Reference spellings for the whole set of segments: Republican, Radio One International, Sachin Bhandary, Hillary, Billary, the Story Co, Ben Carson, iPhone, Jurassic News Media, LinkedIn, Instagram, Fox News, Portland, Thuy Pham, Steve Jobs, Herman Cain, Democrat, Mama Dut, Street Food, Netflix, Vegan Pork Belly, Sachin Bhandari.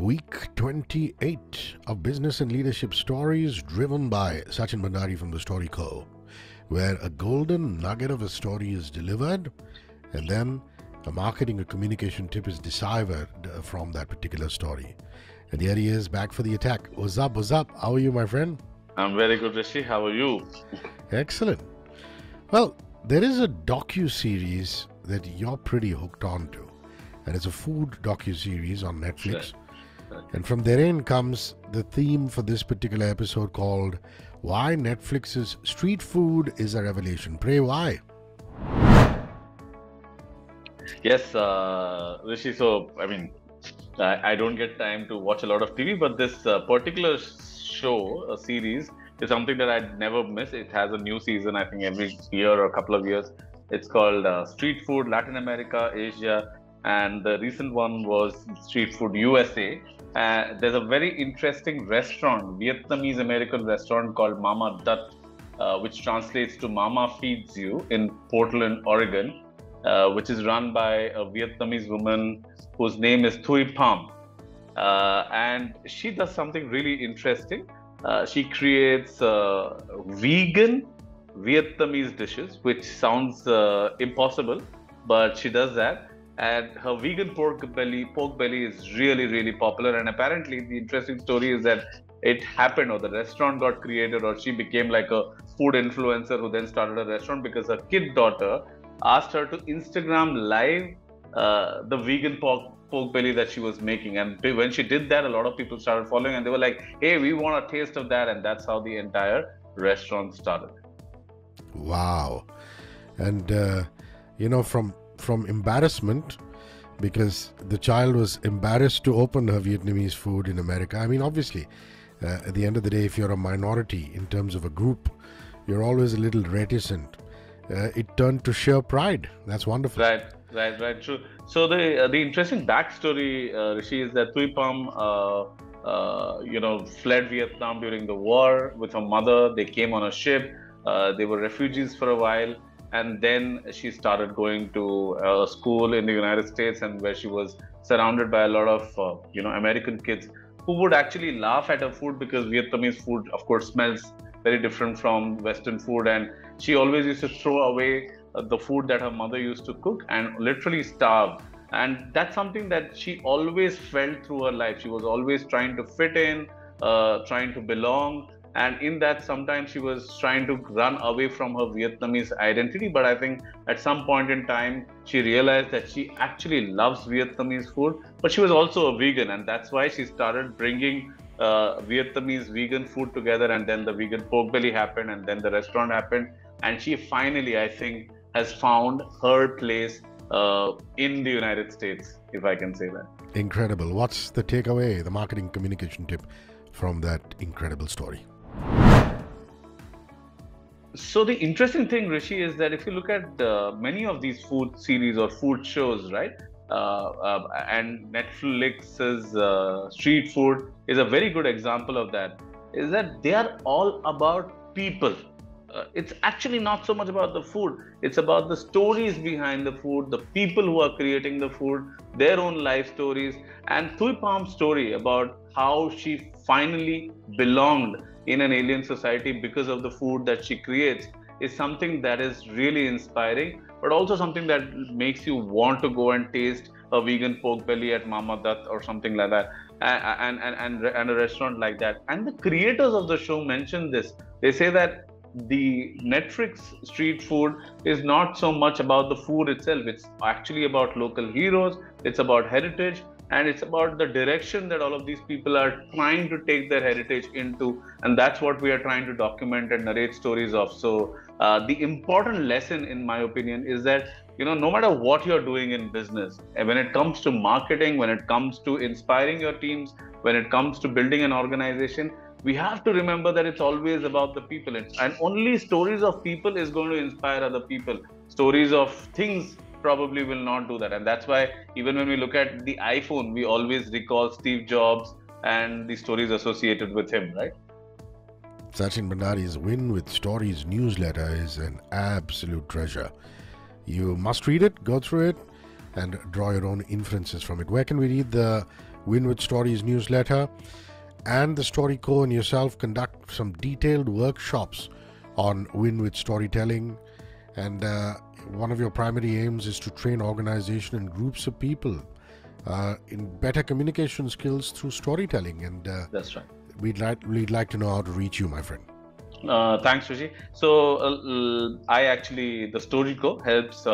Week 28 of Business and Leadership Stories, driven by Sachin Bhandari from the Story Co, where a golden nugget of a story is delivered and then a marketing or communication tip is deciphered from that particular story. And here he is back for the attack. What's up? What's up? How are you, my friend? I'm very good, Rishi. How are you? Excellent. Well, there is a docu-series that you're pretty hooked on to, and it's a food docu-series on Netflix. And from therein comes the theme for this particular episode called Why Netflix's Street Food is a Revelation. Pray, why? Yes, Rishi, so I mean, I don't get time to watch a lot of TV, but this particular show, a series, is something that I'd never miss. It has a new season, I think, every year or a couple of years. It's called Street Food Latin America, Asia, and the recent one was Street Food USA. There's a very interesting restaurant, Vietnamese American restaurant called Mama Dut, which translates to Mama Feeds You, in Portland, Oregon, which is run by a Vietnamese woman whose name is Thuy Pham. And she does something really interesting. She creates vegan Vietnamese dishes, which sounds impossible, but she does that. And her vegan pork belly is really, really popular. And apparently the interesting story is that it happened, or the restaurant got created, or she became like a food influencer who then started a restaurant because her kid daughter asked her to Instagram live the vegan pork belly that she was making. And when she did that, a lot of people started following, and they were like, hey, we want a taste of that. And that's how the entire restaurant started. Wow. And, you know, from embarrassment, because the child was embarrassed to open her Vietnamese food in America. I mean, obviously, at the end of the day, if you're a minority in terms of a group, you're always a little reticent. It turned to sheer pride. That's wonderful. Right. True. So the interesting backstory, Rishi, is that Thuy Pham, fled Vietnam during the war with her mother. They came on a ship. They were refugees for a while. And then she started going to a school in the United States, and where she was surrounded by a lot of, American kids who would actually laugh at her food, because Vietnamese food, of course, smells very different from Western food. And she always used to throw away the food that her mother used to cook and literally starve. And that's something that she always felt through her life. She was always trying to fit in, trying to belong. And in that, sometimes she was trying to run away from her Vietnamese identity. But I think at some point in time, she realized that she actually loves Vietnamese food, but she was also a vegan. And that's why she started bringing Vietnamese vegan food together. And then the vegan pork belly happened, and then the restaurant happened. And she finally, I think, has found her place in the United States, if I can say that. Incredible. What's the takeaway, the marketing communication tip from that incredible story? So the interesting thing, Rishi, is that if you look at many of these food series or food shows, right? And Netflix's Street Food is a very good example of that. Is that they are all about people. It's actually not so much about the food. It's about the stories behind the food, the people who are creating the food, their own life stories. And Thuy Pham's story about how she finally belonged in an alien society because of the food that she creates is something that is really inspiring, but also something that makes you want to go and taste a vegan pork belly at Mama Dut or something like that, and a restaurant like that. And the creators of the show mention this. They say that the Netflix Street Food is not so much about the food itself. It's actually about local heroes. It's about heritage. And it's about the direction that all of these people are trying to take their heritage into. And that's what we are trying to document and narrate stories of. So the important lesson, in my opinion, is that, no matter what you're doing in business, when it comes to marketing, when it comes to inspiring your teams, when it comes to building an organization, we have to remember that it's always about the people. And only stories of people is going to inspire other people. Stories of things probably will not do that. And that's why even when we look at the iPhone, we always recall Steve Jobs and the stories associated with him, right? Sachin Bhandari's Win with Stories newsletter is an absolute treasure. You must read it, go through it, and draw your own inferences from it. Where can we read the Winwood Stories newsletter, and the Story Co and yourself conduct some detailed workshops on win-win storytelling, and one of your primary aims is to train organization and groups of people in better communication skills through storytelling, and that's right. We'd like to know how to reach you, my friend. Thanks, Rishi. So the Story Co helps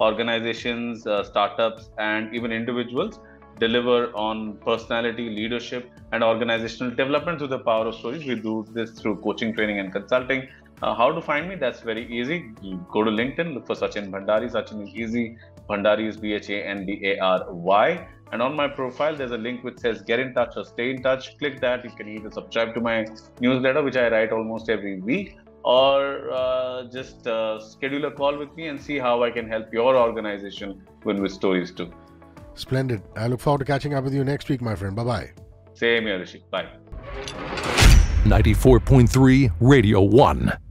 organizations, startups, and even individuals deliver on personality, leadership, and organizational development through the power of stories. We do this through coaching, training, and consulting. How to find me? That's very easy. You go to LinkedIn, look for Sachin Bhandari. Sachin is easy. Bhandari is Bhandary. And on my profile, there's a link which says get in touch or stay in touch. Click that. You can either subscribe to my newsletter, which I write almost every week, or just schedule a call with me and see how I can help your organization win with stories too. Splendid. I look forward to catching up with you next week, my friend. Bye-bye. Same here, Rishi. Bye. 94.3 Radio 1.